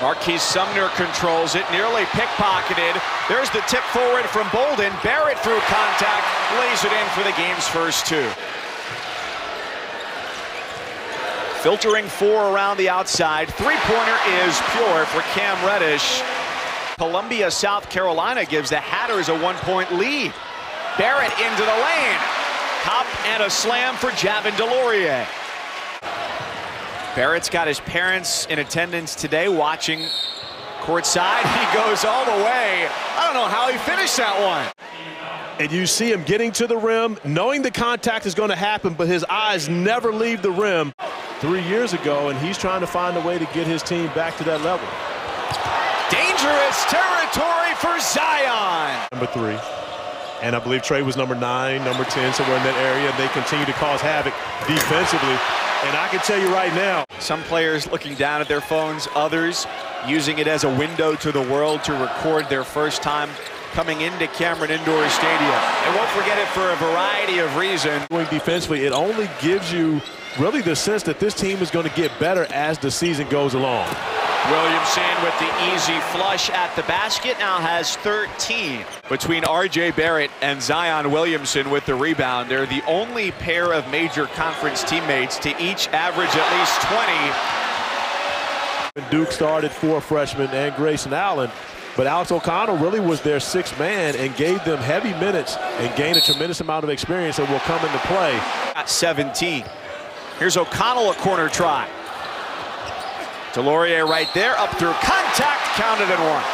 Marquise Sumner controls it, nearly pickpocketed. There's the tip forward from Bolden. Barrett through contact, lays it in for the game's first two. Filtering four around the outside. Three-pointer is pure for Cam Reddish. Columbia, South Carolina gives the Hatters a one-point lead. Barrett into the lane. Hop and a slam for Javin DeLaurier. Barrett's got his parents in attendance today watching courtside. He goes all the way. I don't know how he finished that one. And you see him getting to the rim, knowing the contact is going to happen, but his eyes never leave the rim. 3 years ago, and he's trying to find a way to get his team back to that level. Dangerous territory for Zion. Number three. And I believe Trey was number 9, number 10, somewhere in that area. They continue to cause havoc defensively. And I can tell you right now, some players looking down at their phones, others using it as a window to the world to record their first time coming into Cameron Indoor Stadium. And won't forget it for a variety of reasons. Defensively, it only gives you really the sense that this team is going to get better as the season goes along. Williamson with the easy flush at the basket, now has 13. Between R.J. Barrett and Zion Williamson with the rebound, they're the only pair of major conference teammates to each average at least 20. Duke started 4 freshmen and Grayson Allen, but Alex O'Connell really was their 6th man and gave them heavy minutes and gained a tremendous amount of experience that will come into play. At 17. Here's O'Connell, a corner try. DeLaurier right there, up through contact, counted and one.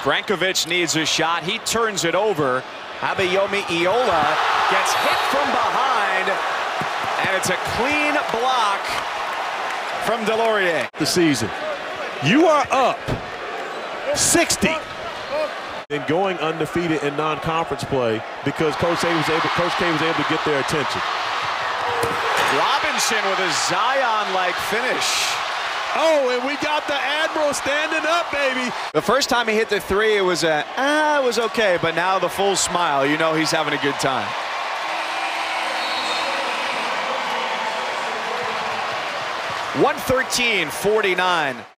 Krnkovic needs a shot. He turns it over. Abayomi Iola gets hit from behind, and it's a clean block from DeLaurier. The season. You are up 60. And going undefeated in non-conference play because Coach K was able to get their attention. Robinson with a Zion-like finish. Oh, and we got the Admiral standing up, baby. The first time he hit the three, it was a, it was okay, but now the full smile. You know he's having a good time. .113-49.